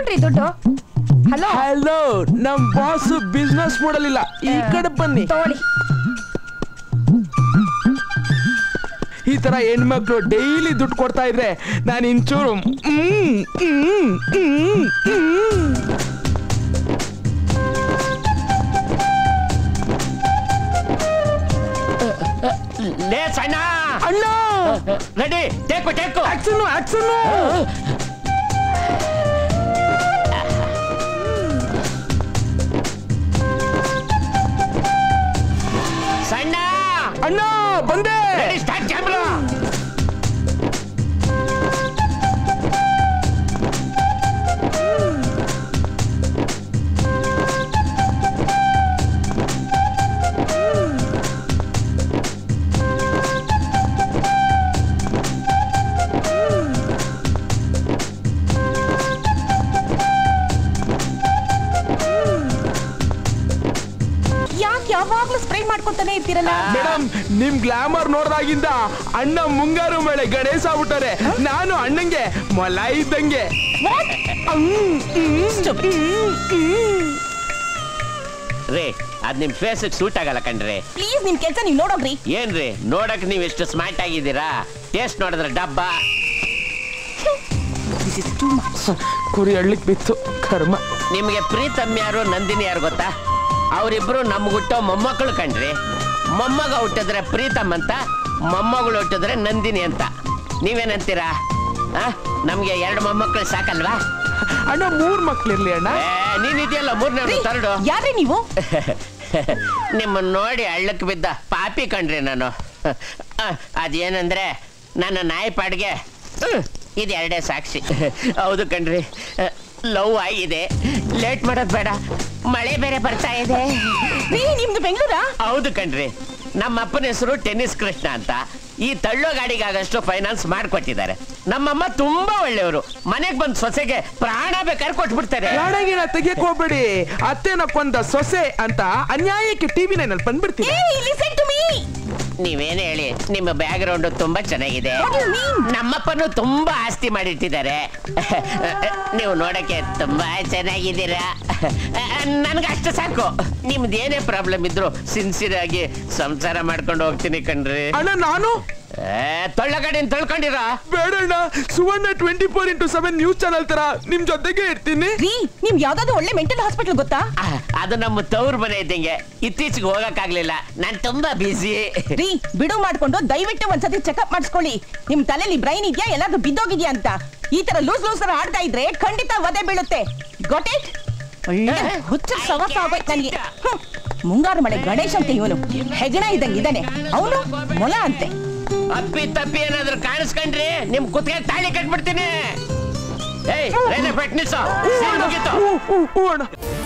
ತಗೊಂಡ್ರಿ ದುಡ್ಡು. Hello hello, ನಮ್ ಬಾಸ್ ಬಿಸ್ನೆಸ್ ಮಾಡಲಿಲ್ಲ, ಈ ಕಡೆ ಬನ್ನಿ. ಈ ತರ ಹೆಣ್ಮಕ್ಳು ಡೈಲಿ ದುಡ್ಡು ಕೊಡ್ತಾ ಇದ್ರೆ ನಾನು ಇಂಚೂರು ಅಣ್ಣ. Ready, take take, action action. ಸಣ್ಣ ಅಣ್ಣ ಬಂದೆ. Ready start camera. ಮೇಡಮ್, ನಿಮ್ ಗ್ಲಾಮರ್ ನೋಡ್ದಾಗಿಂದ ಅಣ್ಣ ಮುಂಗಾರು ಮಳೆ ಗಣೇಶ ಬಿಟ್ಟರೆ, ನಾನು ಅಣ್ಣಂಗೆ ಮೊಲ ಇದ್ದಂಗೆ. ರೇ, ಅದ್ ನಿಮ್ ಫೇಸ್ ಸೂಟ್ ಆಗಲ್ಲ ಕಣ್ರಿ. ಪ್ಲೀಸ್ ನಿಮ್ ಕೆಲ್ಸ ನೀವ್ ನೋಡೋಗ್ರಿ. ಏನ್ರಿ ನೋಡಕ್ ನೀವ್ ಎಷ್ಟು ಸ್ಮಾರ್ಟ್ ಆಗಿದ್ದೀರಾ, ಟೇಸ್ಟ್ ನೋಡಿದ್ರೆ ಡಬ್ಬ. ಕುರಿ ಅಳ್ಳಿಕ್ ಬಿತ್ತು ಕರ್ಮ. ನಿಮ್ಗೆ ಪ್ರೀತಮ್ ಯಾರು ನಂದಿನಿ ಯಾರು ಗೊತ್ತಾ? ಅವರಿಬ್ರು ನಮ್ಗುಟ್ಟೋ ಮೊಮ್ಮಕ್ಕಳು ಕಣ್ರಿ. ಮೊಮ್ಮಗ ಹುಟ್ಟಿದ್ರೆ ಪ್ರೀತಮ್ ಅಂತ, ಮೊಮ್ಮಗಳು ಹುಟ್ಟಿದ್ರೆ ನಂದಿನಿ ಅಂತ. ನೀವೇನಂತೀರಾ? ನಮ್ಗೆ ಎರಡು ಮೊಮ್ಮಕ್ಕಳು ಸಾಕಲ್ವಾ ಅಣ್ಣ? ಮೂರ್ ಮಕ್ಳಿರ್ಲಿ ಅಣ್ಣ. ನೀನಿದೆಯಲ್ಲ ಮೂರ್ನೇ ತರಡು. ಯಾರೇ ನೀವು? ನಿಮ್ಮನ್ನ ನೋಡಿ ಹಳ್ಳಕ್ಕೆ ಬಿದ್ದ ಪಾಪಿ ಕಣ್ರಿ ನಾನು. ಅದೇನಂದ್ರೆ ನನ್ನ ನಾಯಿ ಪಾಡ್ಗೆ ಇದು ಎರಡೇ ಸಾಕ್ಷಿ. ಹೌದು ಕಣ್ರಿ, ಲವ್ ಆಗಿದೆ. ಲೇಟ್ ಮಾಡೋದ್ ಬೇಡ, ಮಳೆ ಬೇರೆ ಬರ್ತಾ ಇದೆ. ನಿಮ್ದು ಬೆಂಗಳೂರಾ? ಹೌದು ಕಣ್ರಿ. ನಮ್ಮ ಅಪ್ಪನ ಹೆಸರು ಟೆನ್ನಿಸ್ ಕೃಷ್ಣ ಅಂತ. ಈ ತಳ್ಳೋ ಗಾಡಿಗಾಗಷ್ಟು ಫೈನಾನ್ಸ್ ಮಾಡ್ಕೊಟ್ಟಿದ್ದಾರೆ. ನಮ್ಮಮ್ಮ ತುಂಬಾ ಒಳ್ಳೆಯವರು. ಮನೆಗ್ ಬಂದ್ ಸೊಸೆಗೆ ಪ್ರಾಣ ಬೇಕಾದ್ರೆ ಕೊಟ್ಬಿಡ್ತಾರೆ. ಪ್ರಾಣಗಿನ ತೆಗಿಯಕ್ ಹೋಗ್ಬೇಡಿ. ಅತ್ತೆನಕ್ಕೊಂದ ಸೊಸೆ ಅಂತ ಅನ್ಯಾಯಕ್ಕೆ ಟಿವಿ ನೈನಲ್ಲಿ ಬಂದ್ಬಿಡ್ತೀನಿ. ನೀವೇನು ಹೇಳಿ, ನಿಮ್ಮ ಬ್ಯಾಕ್ ಗ್ರೌಂಡ್ ತುಂಬಾ ಚೆನ್ನಾಗಿದೆ. ನಮ್ಮಪ್ಪನು ತುಂಬಾ ಆಸ್ತಿ ಮಾಡಿಟ್ಟಿದ್ದಾರೆ. ನೀವು ನೋಡಕ್ಕೆ ತುಂಬಾ ಚೆನ್ನಾಗಿದ್ದೀರಾ. ನನ್ಗಷ್ಟು ಸಾಕು. ನಿಮ್ದೇನೇ ಪ್ರಾಬ್ಲಮ್ ಇದ್ರು ಸಿನ್ಸಿಯರ್ ಆಗಿ ಸಂಸಾರ ಮಾಡ್ಕೊಂಡು ಹೋಗ್ತೀನಿ ಕಣ್ರಿ. ಅಣ್ಣ ನಾನು ತೊಳ್ಳಗಡೆ ತೊಳ್ಕೊಂಡಿರ ಬೇಡಣ್ಣ. ಸುವರ್ಣ 24x7 ನ್ಯೂಸ್ ಚಾನಲ್ ತರ ನಿಮ್ ಜೊತೆಗೆ ಇರ್ತೀನಿ. ನಿಮ್ ಯಾವ್ದಾದ್ರು ಒಳ್ಳೆ ಮೆಂಟಲ್ ಹಾಸ್ಪಿಟಲ್ ಗೊತ್ತಾ? ಅದು ನಮ್ಮ ತವ್ರ ಮನೆ ಇದ್ದಂಗೆ. ಇತ್ತೀಚೆಗೆ ಹೋಗಕ್ ಆಗ್ಲಿಲ್ಲ, ನಾನ್ ತುಂಬಾ ಬಿಸಿ. ಬಿಡು ಮಾಡ್ಕೊಂಡು ದಯವಿಟ್ಟು ಒಂದ್ಸತಿ ಚೆಕ್ಅಪ್ ಮಾಡಿಸ್ಕೊಳ್ಳಿ. ನಿಮ್ ತಲೆಯಲ್ಲಿ ಬ್ರೈನ್ ಇದೆಯಾ, ಎಲ್ಲಾದ್ರೂ ಬಿದ್ದೋಗಿದ್ಯಾ ಅಂತ. ಈ ತರ ಲೂಸ್ ಲೂಸ್ ತರ ಆಡ್ತಾ ಇದ್ರೆ ಖಂಡಿತ ಒದೆ ಬೀಳುತ್ತೆ. Got it? ಹುಚ್ಚು ಸವಸ ಆಗೋಯ್ತು ನನಗೆ. ಮುಂಗಾರು ಮಳೆ ಗಣೇಶ್ ಅಂತ ಇವನು ಹೆಗಣ ಇದ್ದಂಗಿದ್ದಾನೆ, ಅವನು ಮೊಲ ಅಂತೆ. ಅಪ್ಪಿ ತಪ್ಪಿ ಏನಾದ್ರು ಕಾಣಿಸ್ಕೊಂಡ್ರಿ ನಿಮ್ ಕುತ್ತಿಗೆ ತಾಳಿ ಕಟ್ಬಿಡ್ತೀನಿ.